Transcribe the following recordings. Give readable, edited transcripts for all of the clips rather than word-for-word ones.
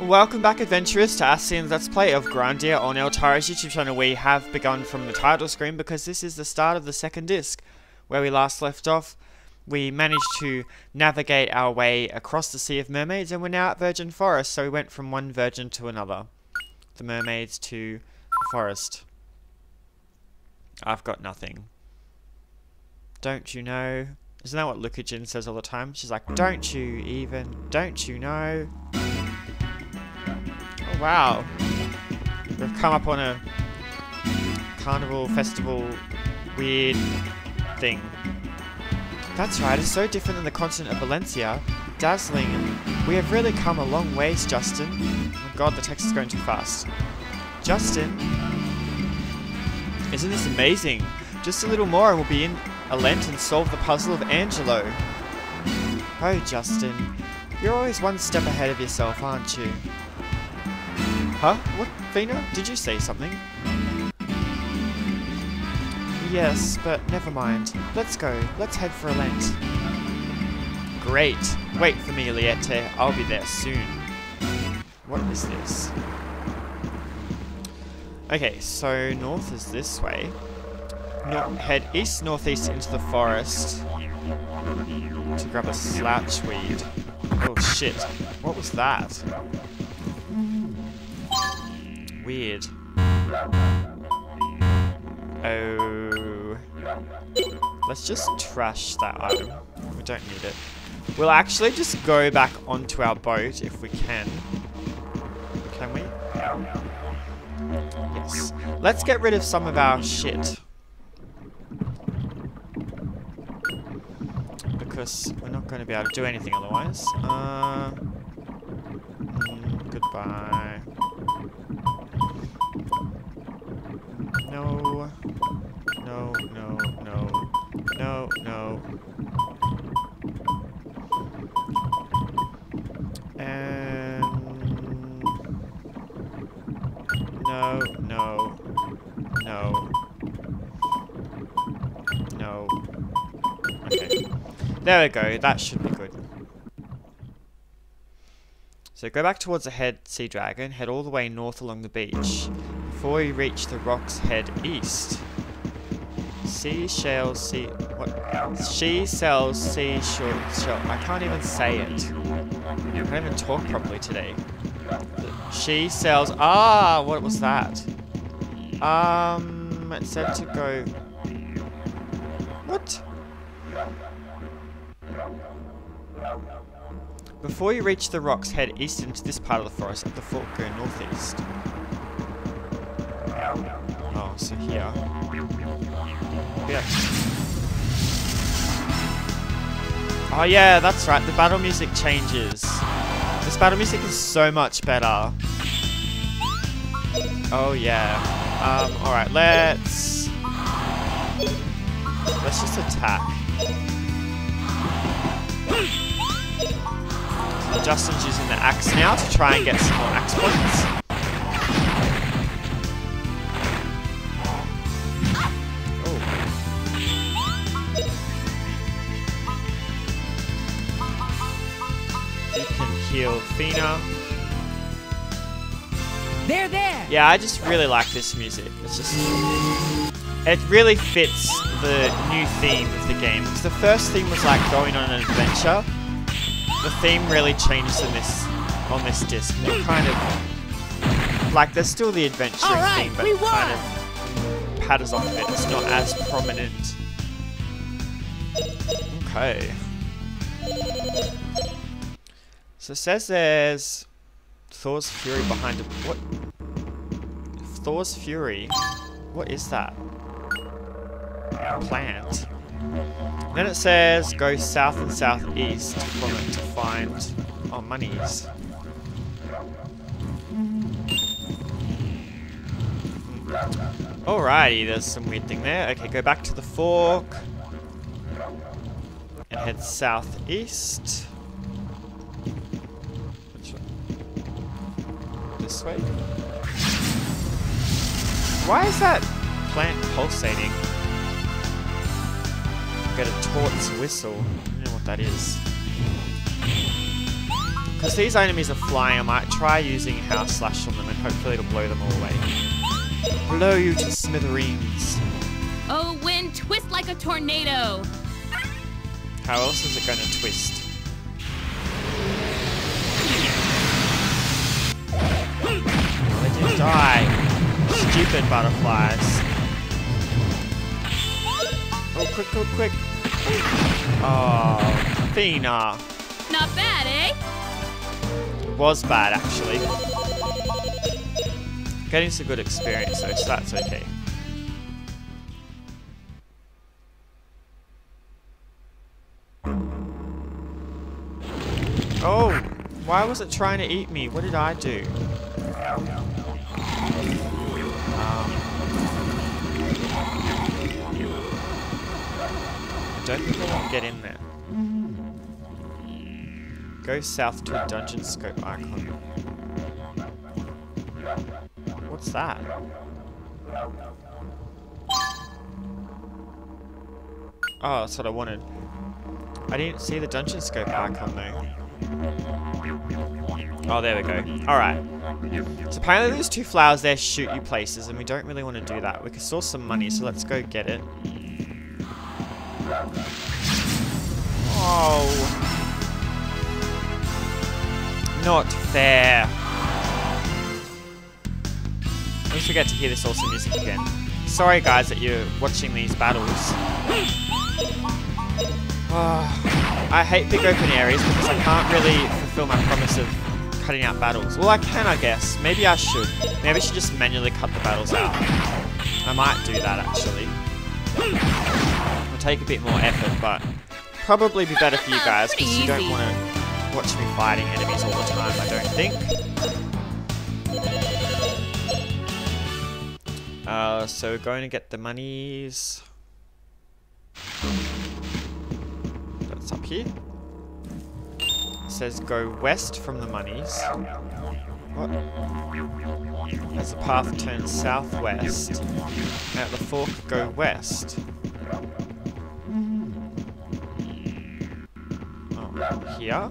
Welcome back, adventurers, to Asian's Let's Play of Grandia on Eltaire's YouTube channel. We have begun from the title screen because this is the start of the second disc. Where we last left off, we managed to navigate our way across the Sea of Mermaids, and we're now at Virgin Forest, so we went from one virgin to another. The mermaids to the forest. I've got nothing. Don't you know? Isn't that what Luca Jin says all the time? She's like, don't you even, don't you know? Wow, we've come up on a carnival festival weird thing. That's right, it's so different than the continent of Valencia. Dazzling. We have really come a long ways, Justin. Oh god, the text is going too fast. Justin? Isn't this amazing? Just a little more and we'll be in Alent and solve the puzzle of Angelo. Oh, Justin. You're always one step ahead of yourself, aren't you? Huh? What, Feena? Did you say something? Yes, but never mind. Let's go. Let's head for Alent. Great. Wait for me, Liete. I'll be there soon. What is this? Okay, so north is this way. Now head east-northeast into the forest to grab a slouch weed. Oh shit. What was that? Weird. Oh. Let's just trash that item. We don't need it. We'll actually just go back onto our boat if we can. Can we? Yes. Let's get rid of some of our shit. Because we're not going to be able to do anything otherwise. Goodbye. No, no, no, no, no, no. And no, no, no, no. Okay. There we go. That should be good. So go back towards the head sea dragon. Head all the way north along the beach. Before we reach the rocks, head east. Seashell, sea... What? She sells seashore... Shell. I can't even say it. I can't even talk properly today. She sells... Ah! What was that? It said to go... What? Before you reach the rocks, head east into this part of the forest. At the fork, go northeast. Oh, so here. Yeah. Oh yeah, that's right. The battle music changes. This battle music is so much better. Oh yeah. All right. Let's just attack. So Justin's using the axe now to try and get some more axe points. Feena. They're there. Yeah, I just really like this music. It's just, it really fits the new theme of the game. Because the first theme was like going on an adventure. The theme really changes in this on this disc. It kind of like there's still the adventuring theme, but it kind of patters off a bit. It's not as prominent. Okay. So it says there's Thor's Fury behind him. What? Thor's Fury? What is that? Plant. And then it says go south and southeast from it to find our monies. Alrighty, there's some weird thing there. Okay, go back to the fork. And head southeast. This way. Why is that plant pulsating? Got a tortoise whistle. I don't know what that is. As these enemies are flying, I might try using House Slash on them and hopefully it'll blow them all away. Blow you to smithereens. Oh, wind, twist like a tornado! How else is it going to twist? Oh, they didn't die. Stupid butterflies. Oh, quick, quick, quick. Oh, Feena. Not bad, eh? Was bad, actually. Getting some good experience, though, so that's okay. Oh, why was it trying to eat me? What did I do? I don't think I want to get in there. Go south to a dungeon scope icon. What's that? Oh, that's what I wanted. I didn't see the dungeon scope icon though. Oh, there we go. Alright. So apparently those two flowers there shoot you places and we don't really want to do that. We can source some money, so let's go get it. Oh. Not fair. I always forget to hear this awesome music again. Sorry guys that you're watching these battles. Oh, I hate big open areas because I can't really fulfill my promise of cutting out battles. Well, I can, I guess. Maybe I should. Maybe I should just manually cut the battles out. I might do that actually. It'll take a bit more effort, but probably be better for you guys because you don't want to watch me fighting enemies all the time, I don't think. So we're going to get the monies. That's up here. It says go west from the monies. What? As the path turns southwest. At the fork, go west. Oh, here.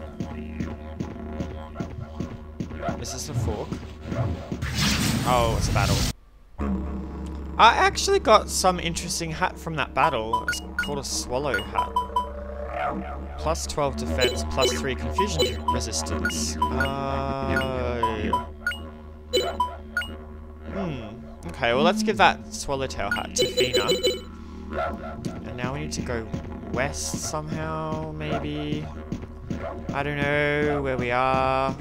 Is this a fork? Oh, it's a battle. I actually got some interesting hat from that battle. It's called a swallow hat. Plus 12 defense, plus 3 confusion resistance. Okay, well let's give that swallowtail hat to Feena. And now we need to go west somehow, maybe? I don't know where we are.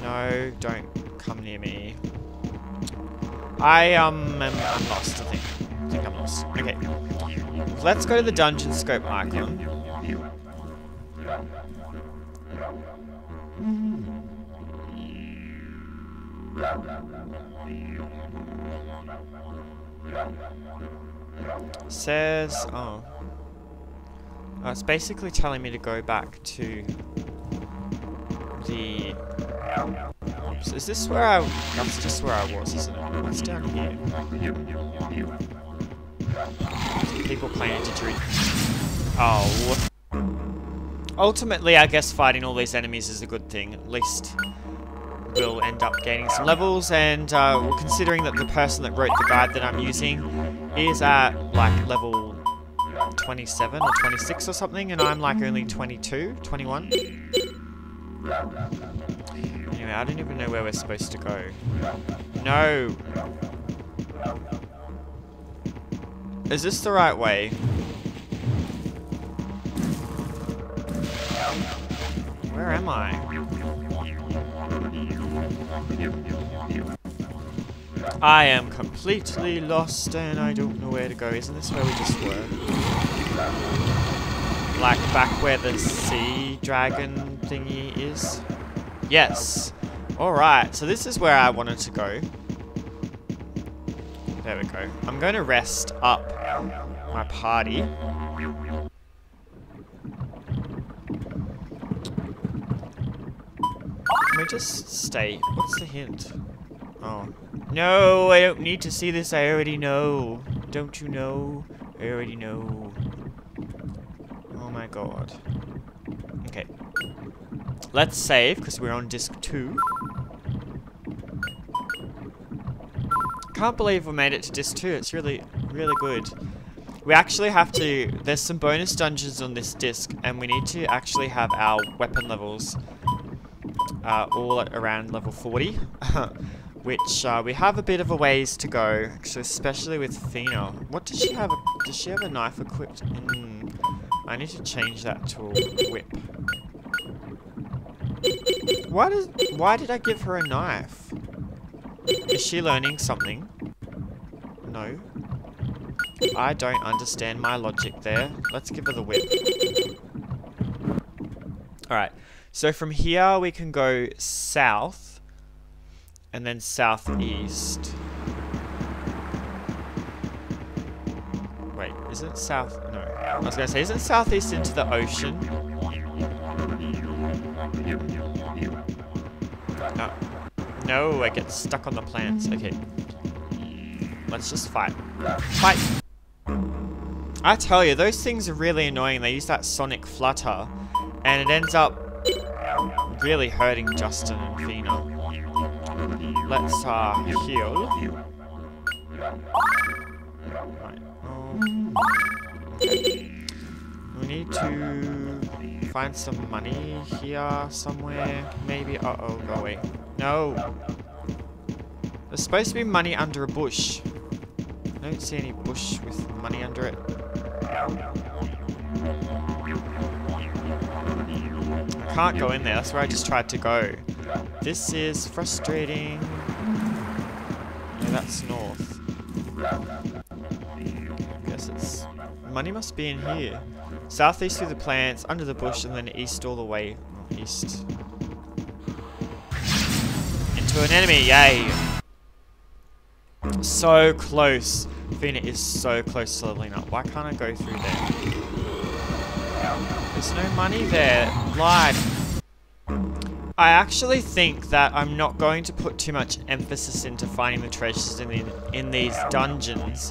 No, don't come near me. I'm lost, I think. I think I'm lost. Okay. Let's go to the dungeon scope icon. Says, oh. Oh, it's basically telling me to go back to the... Oops, is this where I... That's just where I was, isn't it? What's down here? People playing didgeridoo. Oh, what? Ultimately, I guess fighting all these enemies is a good thing. At least we'll end up gaining some levels, and considering that the person that wrote the guide that I'm using is at, like, level 27 or 26 or something, and I'm, like, only 22, 21. Anyway, I don't even know where we're supposed to go. No! Is this the right way? Where am I? I am completely lost and I don't know where to go. Isn't this where we just were? Like back where the sea dragon thingy is? Yes. Alright, so this is where I wanted to go. There we go. I'm going to rest up my party. Can we just stay? What's the hint? Oh. No, I don't need to see this. I already know. Don't you know? I already know. Oh my god. Okay. Let's save, because we're on disc 2. Can't believe we made it to disc 2. It's really, really good. We actually have to... There's some bonus dungeons on this disc, and we need to actually have our weapon levels all at around level 40. Which we have a bit of a ways to go, actually, especially with Feena. What does she have? Does she have a knife equipped? I need to change that to a whip. Why did I give her a knife? Is she learning something? No. I don't understand my logic there. Let's give her the whip. Alright, so from here we can go south, and then southeast. Wait, is it south? No. I was going to say, isn't southeast into the ocean? Oh. No, I get stuck on the plants. Okay. Let's just fight. Fight! I tell you, those things are really annoying. They use that sonic flutter, and it ends up really hurting Justin and Feena. Let's, heal. Right. We need to find some money here somewhere. Maybe. Uh-oh, go away. No! There's supposed to be money under a bush. I don't see any bush with money under it. I can't go in there. That's where I just tried to go. This is frustrating. Yeah, that's north. I guess it's... Money must be in here. Southeast through the plants, under the bush, and then east all the way. East. Into an enemy. Yay! So close. Feena is so close to leveling up. Why can't I go through there? There's no money there. Lied. I actually think that I'm not going to put too much emphasis into finding the treasures in these dungeons,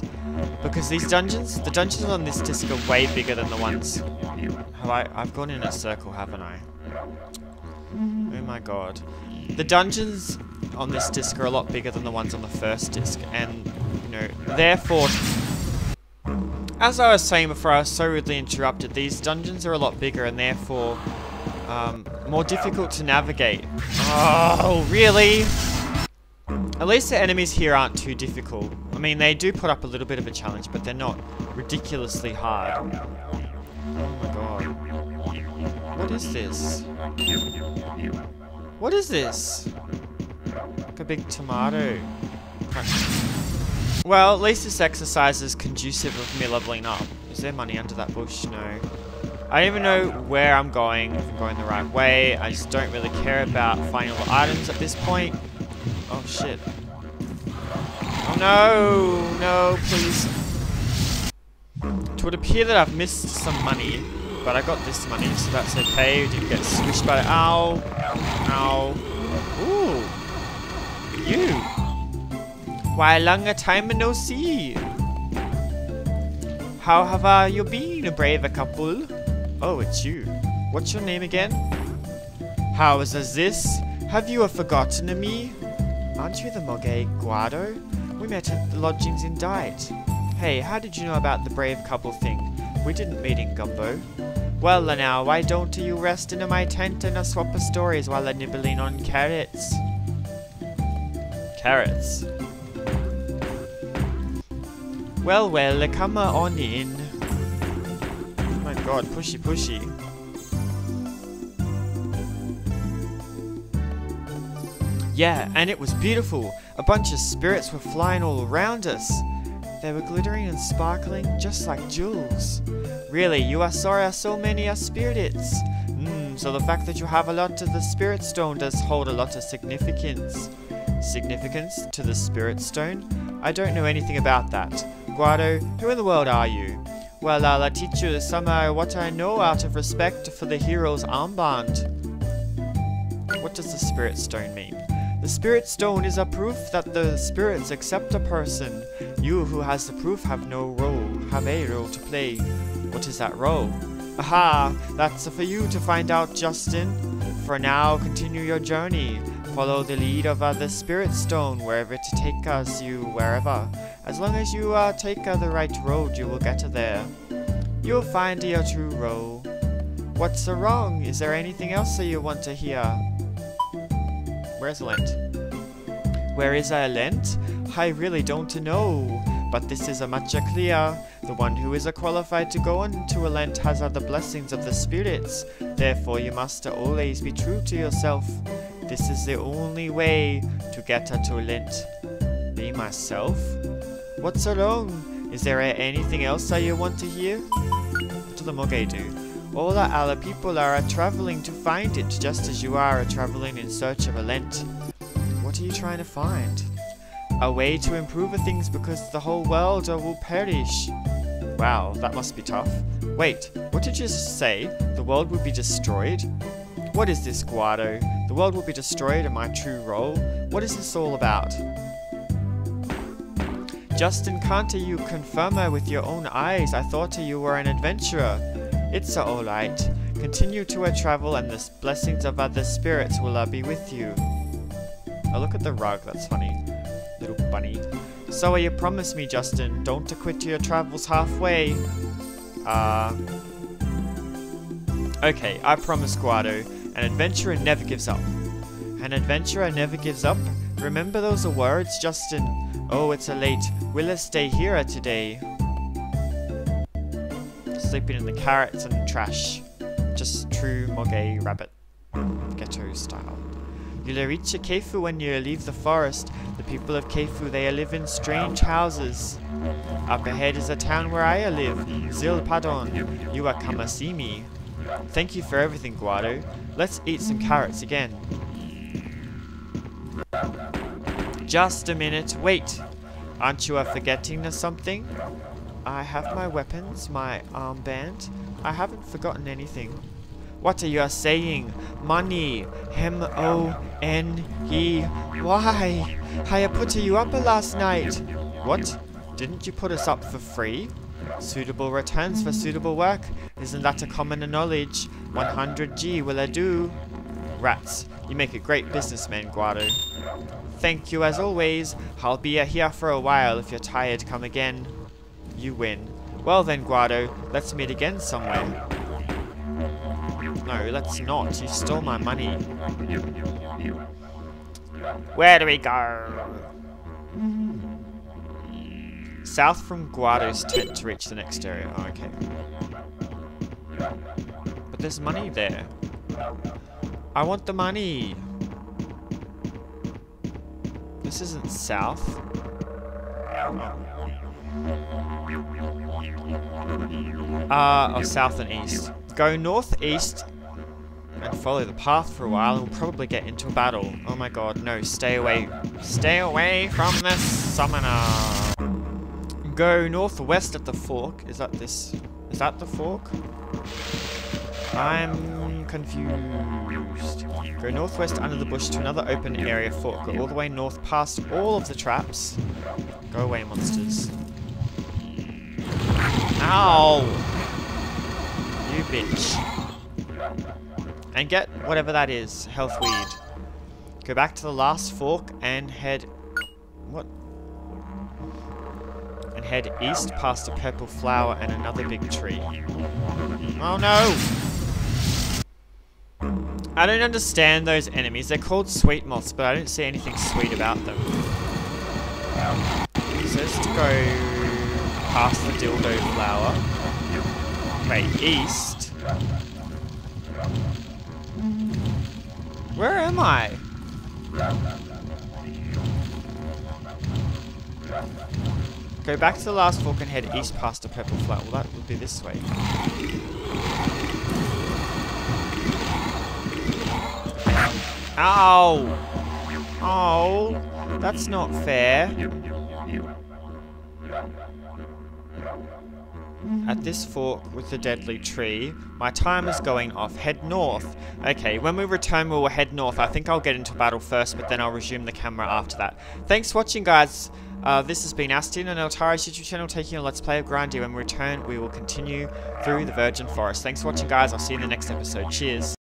because these dungeons, the dungeons on this disc are way bigger than the ones... I've gone in a circle, haven't I? Oh my god. The dungeons on this disc are a lot bigger than the ones on the first disc, and, you know, therefore, as I was saying before, I was so rudely interrupted, these dungeons are a lot bigger and therefore more difficult to navigate. Oh, really? At least the enemies here aren't too difficult. I mean, they do put up a little bit of a challenge, but they're not ridiculously hard. Oh my god. What is this? What is this? Like a big tomato. Well, at least this exercise is conducive of me leveling up. Is there money under that bush? No. I don't even know where I'm going, if I'm going the right way. I just don't really care about finding all the items at this point. Oh shit. Oh no! No, please. It would appear that I've missed some money. But I got this money, so that's okay. We didn't get squished by it. Ow. Ow. Ooh. You. Why longer time no see? How have you been, a brave couple? Oh, it's you. What's your name again? How is this? Have you forgotten of me? Aren't you the Mogay Guado? We met at the lodgings in Diet. Hey, how did you know about the brave couple thing? We didn't meet in Gumbo. Well, now, why don't you rest in my tent and a swap of stories while I'm nibbling on carrots? Carrots? Well, well, come on in. Oh my god, pushy, pushy. Yeah, and it was beautiful. A bunch of spirits were flying all around us. They were glittering and sparkling, just like jewels. Really, you are sorry so many are spirits. So the fact that you have a lot of the spirit stone does hold a lot of significance. Significance to the spirit stone? I don't know anything about that. Guado, who in the world are you? Well, I'll teach you somehow what I know out of respect for the hero's armband. What does the spirit stone mean? The spirit stone is a proof that the spirits accept a person. You who has the proof have no role, have a role to play. What is that role? Aha! That's for you to find out, Justin. For now, continue your journey. Follow the lead of the Spirit Stone wherever to take us, As long as you take the right road, you will get to there. You'll find your true role. What's so wrong? Is there anything else that you want to hear? Where's Alent? Where is Alent? I really don't know. But this is a much clear. The one who is qualified to go into Alent has the blessings of the spirits. Therefore, you must always be true to yourself. This is the only way to get to Alent. Be myself? What's wrong? Is there anything else that you want to hear? To the Mogadu. All our people are traveling to find it, just as you are traveling in search of Alent. What are you trying to find? A way to improve things because the whole world will perish. Wow, that must be tough. Wait, what did you say? The world would be destroyed? What is this, Guado? The world will be destroyed and my true role? What is this all about? Justin, can't you confirm with your own eyes? I thought you were an adventurer. It's alright. Continue to travel and the blessings of other spirits will be with you. Oh, look at the rug, that's funny. Little bunny. So you promised me, Justin, don't quit your travels halfway. Okay, I promise, Guado. An adventurer never gives up. An adventurer never gives up? Remember those words, Justin? Oh, it's late. Will I stay here today? Sleeping in the carrots and trash. Just true Mogay rabbit. Ghetto style. You'll reach Kefu when you leave the forest. The people of Kefu, they live in strange houses. Up ahead is a town where I live, Zilpadon. You are come see me. Thank you for everything, Guado. Let's eat some carrots again. Just a minute, wait. Aren't you forgetting something? I have my weapons, my armband. I haven't forgotten anything. What are you saying? Money. M-O-N-E. Why? I put you up last night. What? Didn't you put us up for free? Suitable returns for suitable work. Isn't that a common knowledge? 100G will I do? Rats. You make a great businessman, Guado. Thank you as always. I'll be here for a while. If you're tired, come again. You win. Well then, Guado, let's meet again somewhere. No, let's not. You stole my money. Where do we go? South from Guado's tent to reach the next area. Oh, okay. But there's money there. I want the money. This isn't south. Oh, south and east. Go northeast and follow the path for a while and we'll probably get into a battle. Oh my god, no, stay away. Stay away from this summoner. Go northwest at the fork. Is that this? Is that the fork? I'm confused. Go northwest under the bush to another open area fork. Go all the way north past all of the traps. Go away, monsters. Ow! You bitch. And get whatever that is, health weed. Go back to the last fork and head... What? And head east past a purple flower and another big tree. Oh no! I don't understand those enemies. They're called sweet moths, but I don't see anything sweet about them. So let's go past the dildo flower. Okay, east. Where am I? Go back to the last fork and head east past a purple flower. Well, that would be this way. Ow! Oh, that's not fair. At this fork with the deadly tree, my time is going off. Head north. Okay, when we return, we will head north. I think I'll get into battle first, but then I'll resume the camera after that. Thanks for watching, guys. This has been Astin and Eltaire's YouTube channel taking a Let's Play of Grandia. When we return, we will continue through the Virgin Forest. Thanks for watching, guys. I'll see you in the next episode. Cheers.